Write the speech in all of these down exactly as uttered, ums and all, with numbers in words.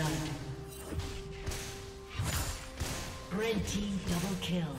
blood. Red team double kill.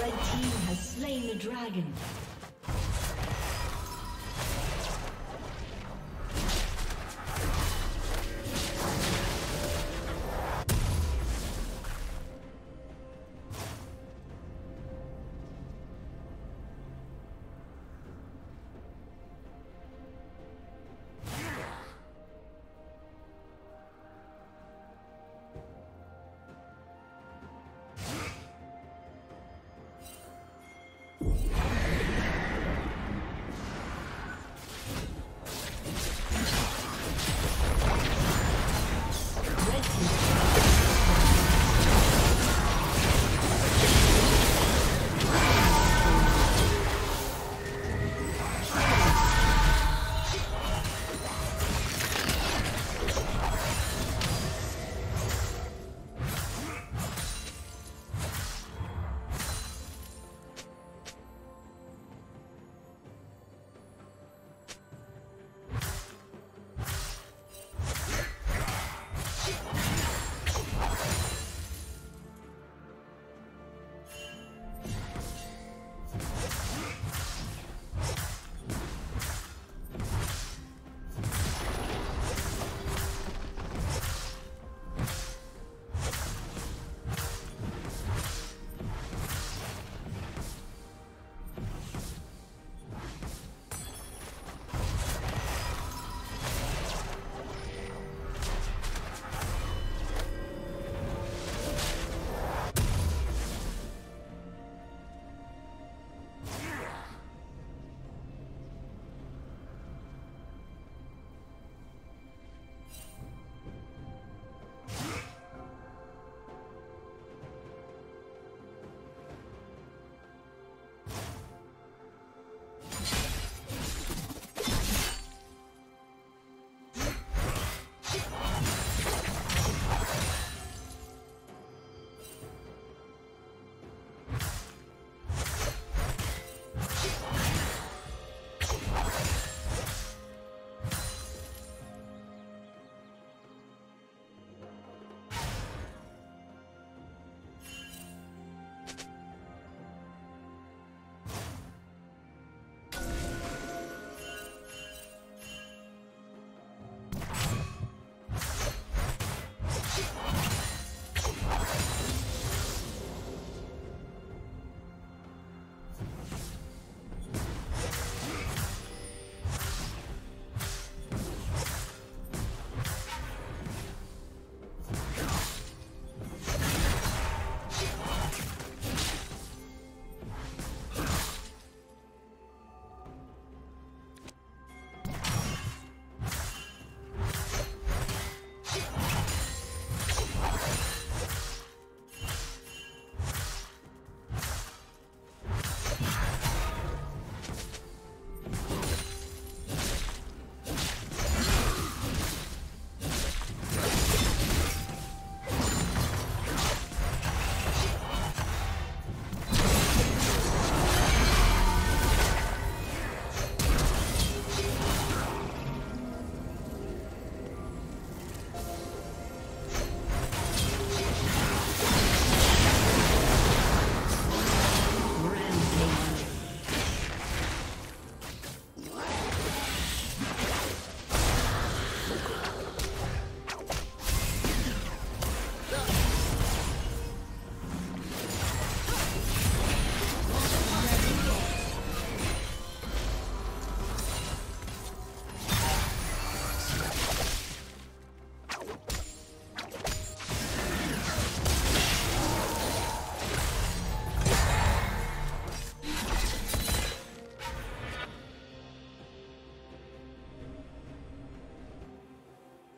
Red team has slain the dragon.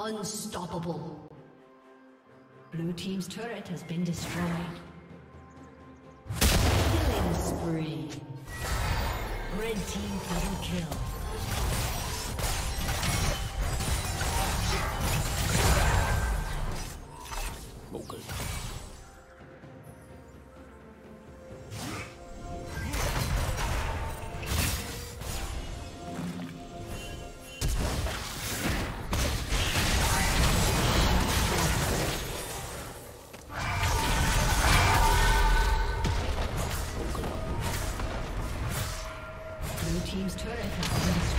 Unstoppable. Blue team's turret has been destroyed. Killing spree. Red team double kill. turret has been destroyed.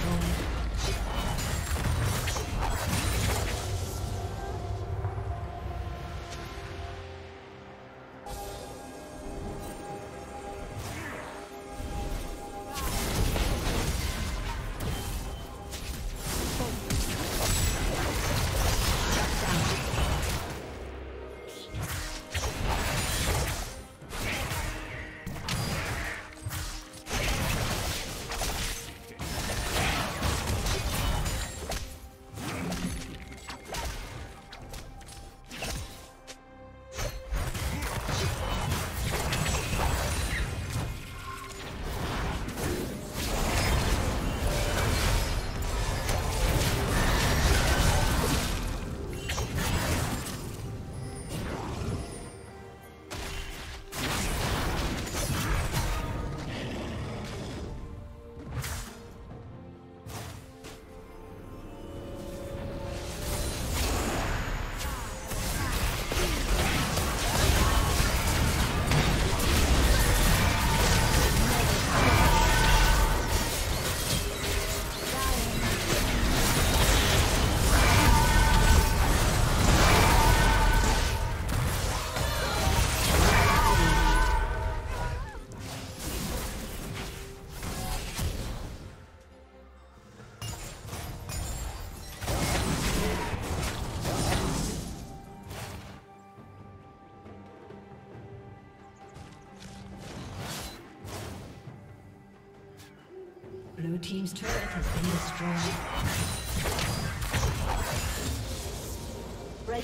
Blue team's turret has been destroyed. Red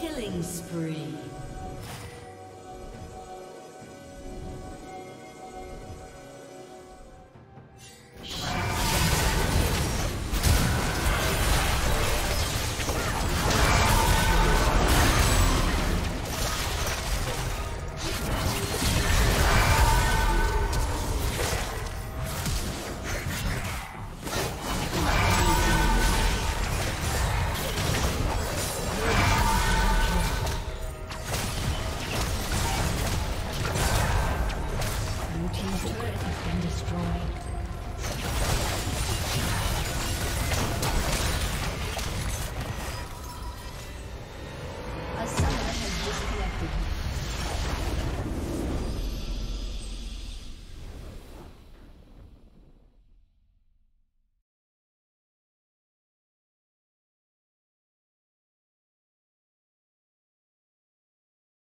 Killing spree. Team's turret has been destroyed.